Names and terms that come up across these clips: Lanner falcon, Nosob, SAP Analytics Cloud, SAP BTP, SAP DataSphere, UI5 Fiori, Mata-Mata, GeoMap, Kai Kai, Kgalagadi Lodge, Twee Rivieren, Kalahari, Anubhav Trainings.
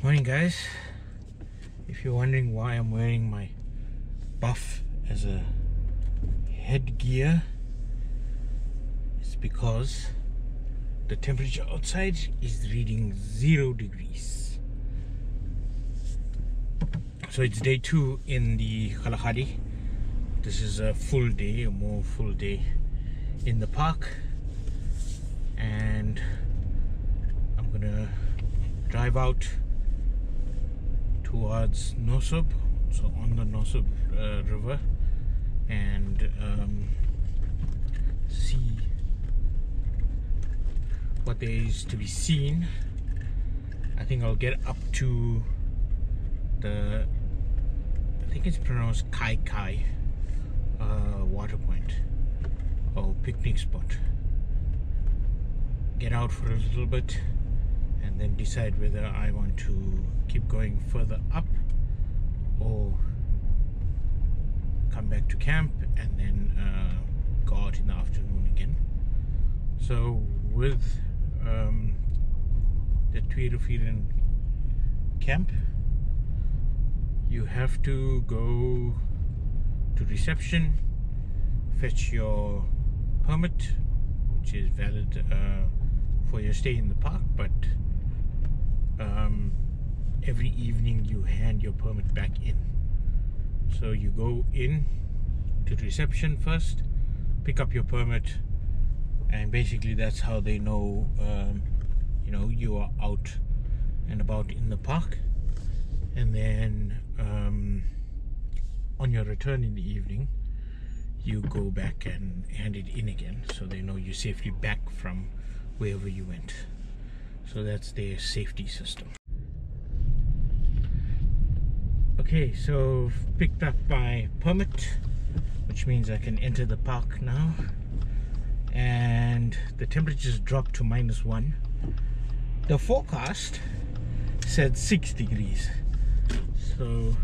Morning guys. If you're wondering why I'm wearing my buff as a headgear, it's because the temperature outside is reading 0 degrees. So it's day 2 in the Kalahari. This is a full day, a more full day in the park, and I'm gonna drive out towards Nosob, so on the Nosob river, and see what there is to be seen. I think I'll get up to the, I think it's pronounced Kai Kai water point or picnic spot. Get out for a little bit and then decide whether I want to keep going further up or come back to camp and then go out in the afternoon again. So with the Twee Rivieren camp, you have to go to reception, fetch your permit, which is valid for your stay in the park, but every evening you hand your permit back in. So you go in to reception first, pick up your permit, and basically that's how they know you know, you are out and about in the park. And then on your return in the evening, you go back and hand it in again, so they know you're safely back from wherever you went. So that's their safety system. Okay, so I've picked up my permit, which means I can enter the park now, and the temperature's dropped to -1. The forecast said 6 degrees, so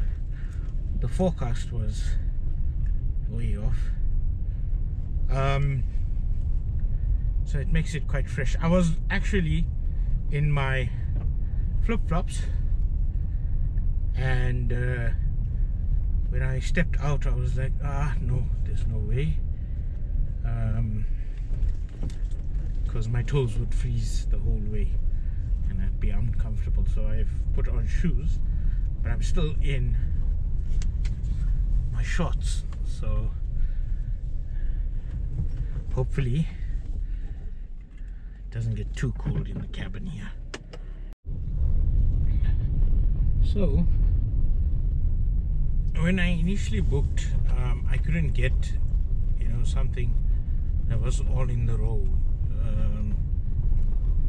the forecast was way off. So it makes it quite fresh. I was actually in my flip-flops, and when I stepped out, I was like, ah, no, there's no way, because my toes would freeze the whole way and that'd be uncomfortable. So I've put on shoes, but I'm still in my shorts, so hopefully doesn't get too cold in the cabin here. So when I initially booked, I couldn't get, you know, something that was all in the row.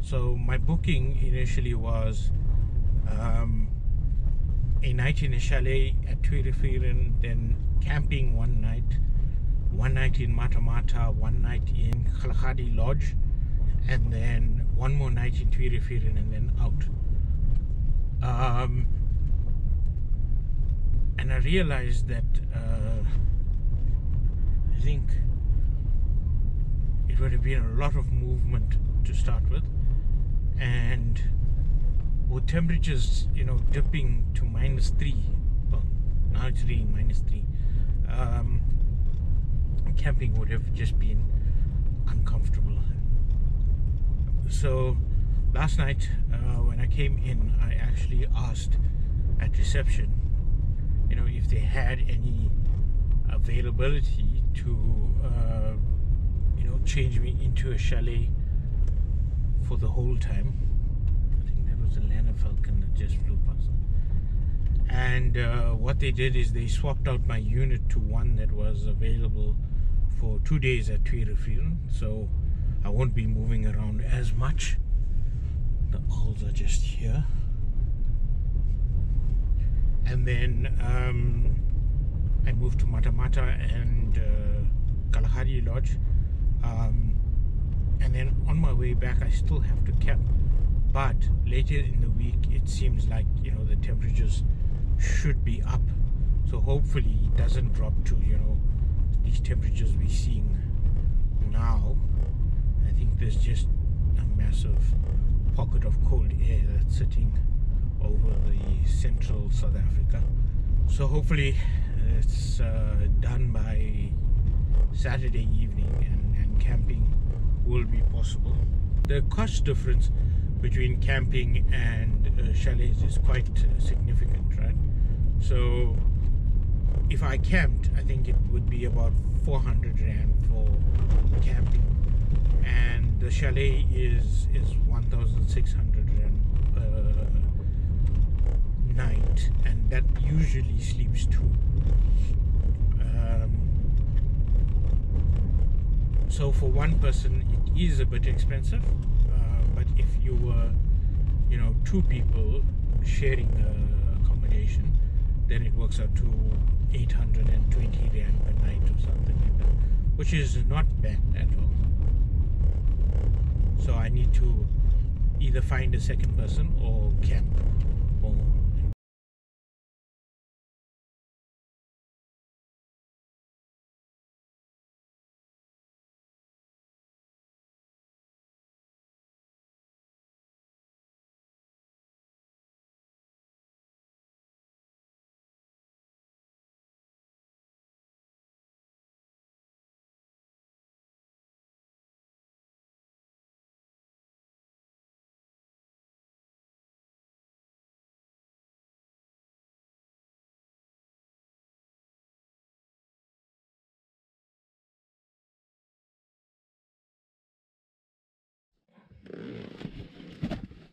So my booking initially was a night in a chalet at Twee Rivieren, then camping one night in Mata-Mata, one night in Kgalagadi Lodge, and then one more night in Twee Rivieren, and then out. And I realized that I think it would have been a lot of movement to start with, and with temperatures, you know, dipping to -3, well, now it's reading -3, camping would have just been uncomfortable. So last night when I came in, I actually asked at reception, you know, if they had any availability to you know, change me into a chalet for the whole time. I think that was a Lanner falcon that just flew past, and what they did is they swapped out my unit to one that was available for 2 days at Twee Rivieren, so I won't be moving around as much. The owls are just here. And then I moved to Mata-Mata and Kalahari Lodge, and then on my way back I still have to camp, but later in the week it seems like, you know, the temperatures should be up, so hopefully it doesn't drop to, you know, these temperatures we're seeing now. I think there's just a massive pocket of cold air that's sitting over the central South Africa. So hopefully it's done by Saturday evening, and camping will be possible. The cost difference between camping and chalets is quite significant, right? So if I camped, I think it would be about 400 rand for camping, and the chalet is 1,600 rand per night, and that usually sleeps two. So for one person it is a bit expensive, but if you were, you know, two people sharing accommodation, then it works out to 820 rand per night or something like that, which is not bad at all. So I need to either find a second person or camp home.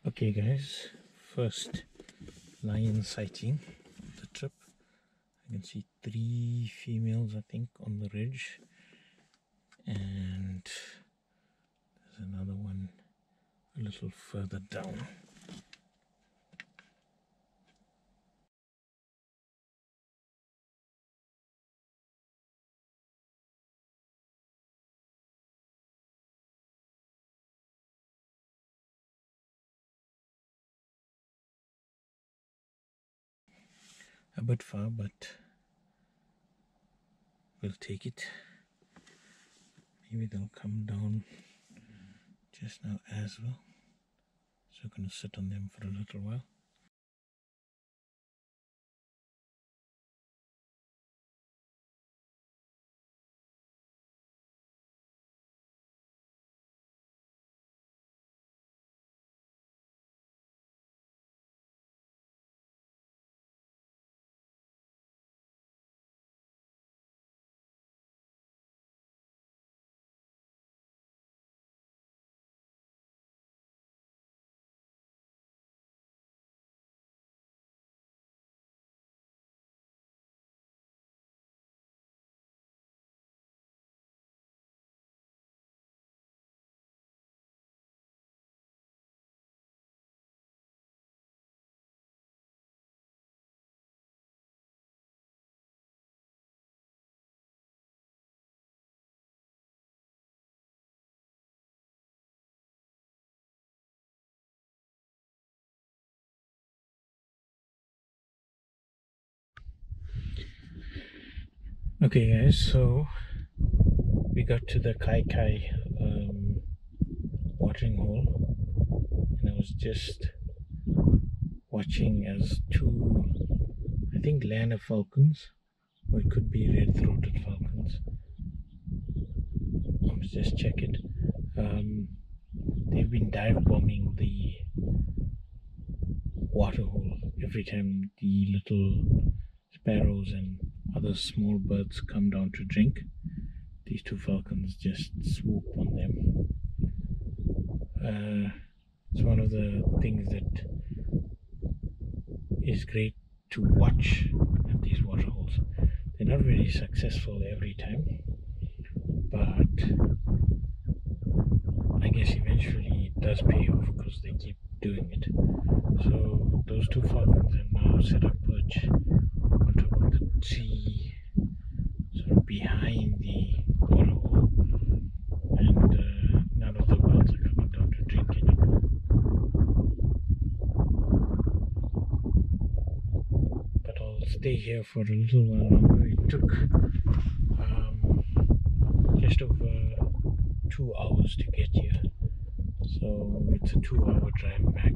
Okay guys, first lion sighting of the trip. I can see three females, I think, on the ridge, and there's another one a little further down. A bit far, but we'll take it. Maybe they'll come down just now as well. So we're going to sit on them for a little while. Okay guys, so we got to the Kai Kai watering hole, and I was just watching as two, I think, Lanner falcons, or it could be red-throated falcons. Let's just check it. They've been dive bombing the water hole every time the little sparrows and other small birds come down to drink. These two falcons just swoop on them. It's one of the things that is great to watch at these water holes. They're not very successful every time, but I guess eventually it does pay off because they keep doing it. So those two falcons have now set up perch on top of the tree, sort of behind the water hole, and none of the birds are coming down to drink anymore. But I'll stay here for a little while longer. It took just over 2 hours to get here, so it's a 2-hour drive back.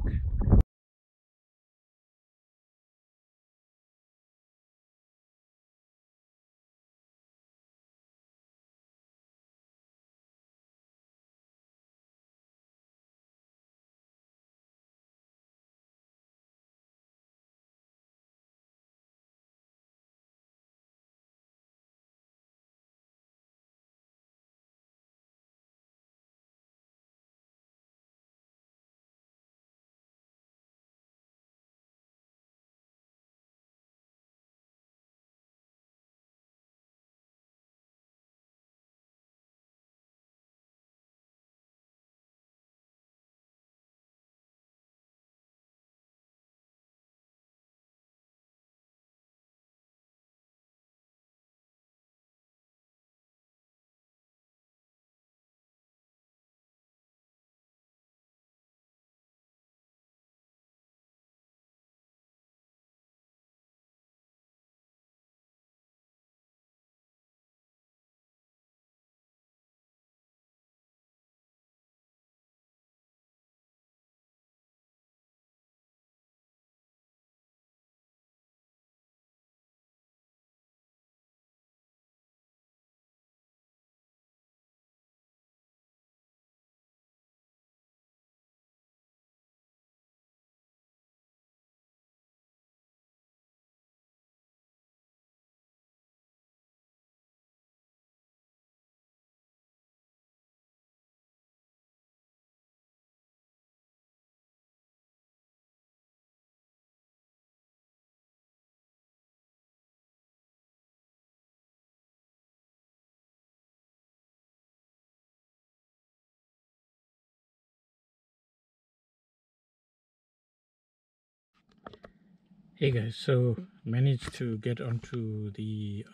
Hey guys, so managed to get onto the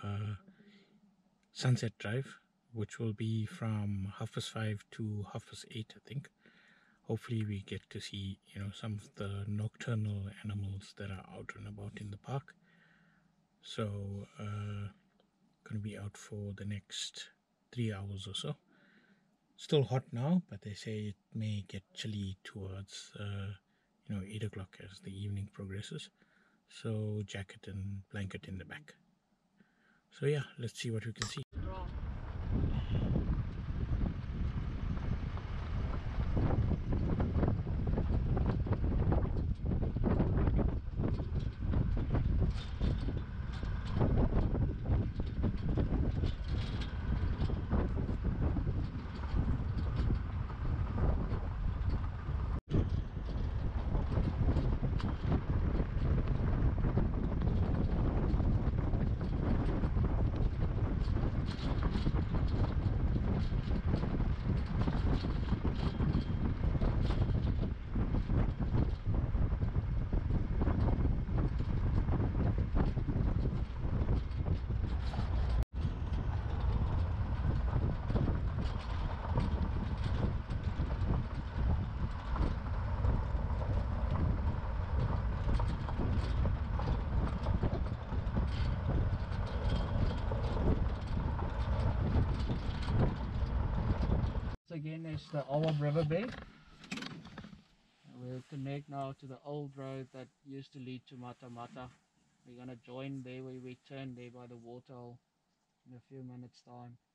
sunset drive, which will be from 5:30 to 8:30, I think. Hopefully we get to see, you know, some of the nocturnal animals that are out and about in the park. So gonna be out for the next 3 hours or so. Still hot now, but they say it may get chilly towards 8 o'clock as the evening progresses. So jacket and blanket in the back. So yeah, let's see what we can see. Again is the old river bed. We'll connect now to the old road that used to lead to Mata-Mata. We're going to join there where we turn there by the waterhole in a few minutes time.